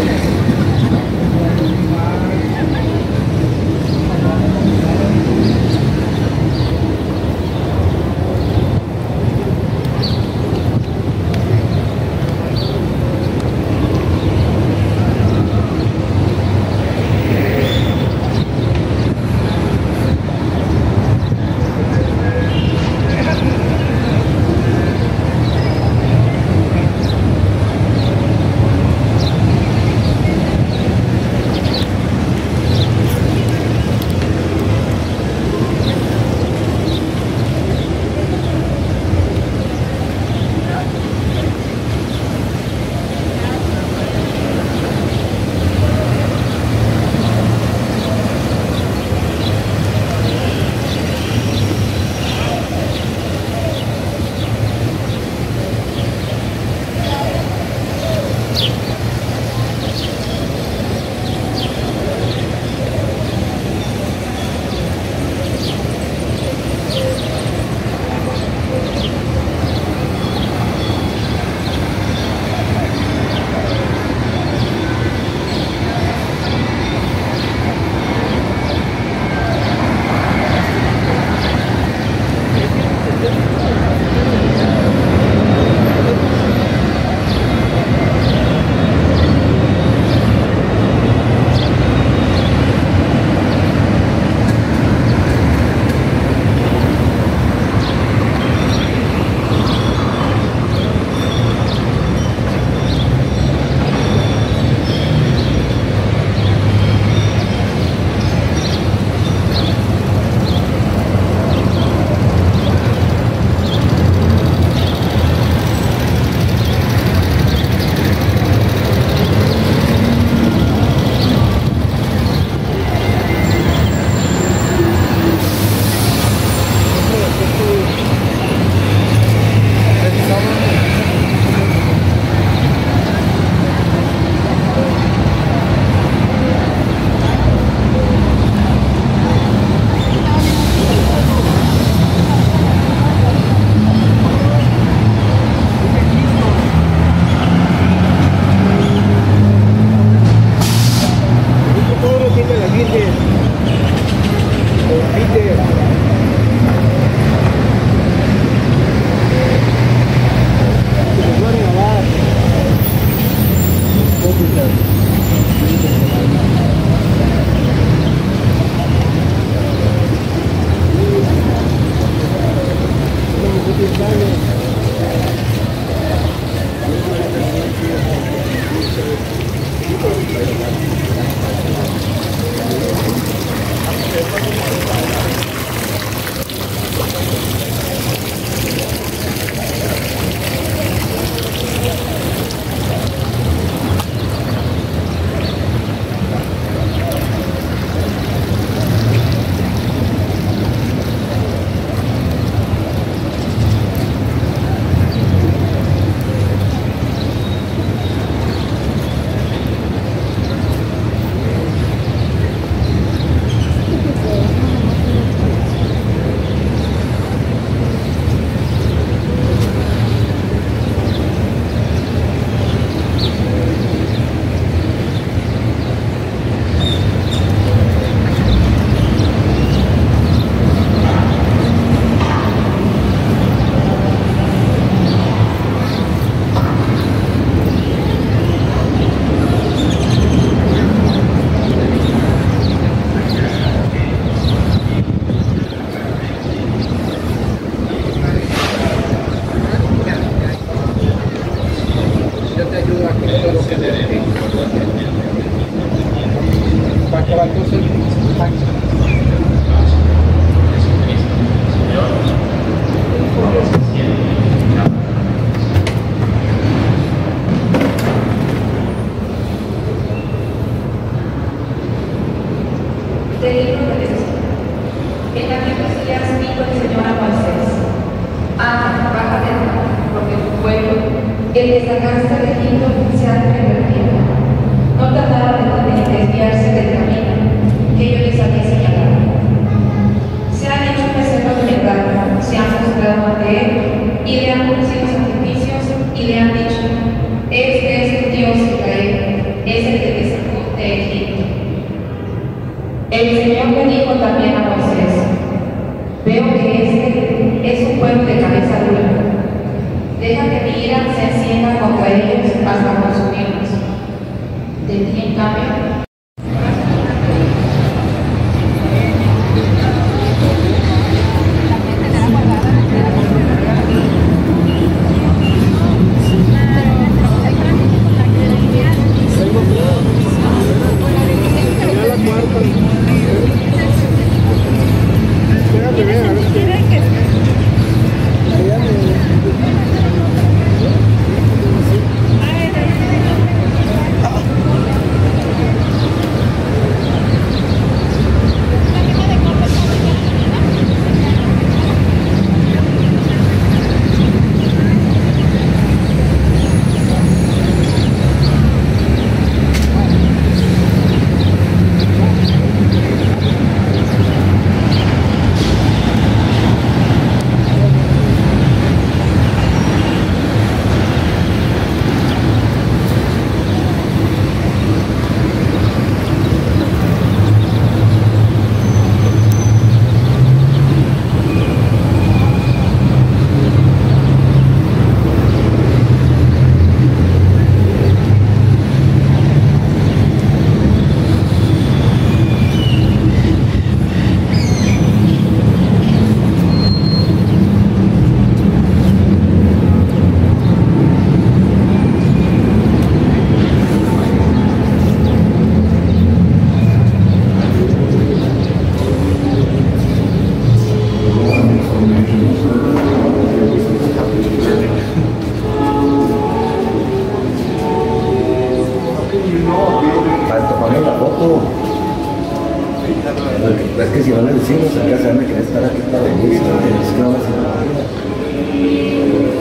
Gracias. Van al cielo, acá se van a querer estar aquí para venir, es que van a ser.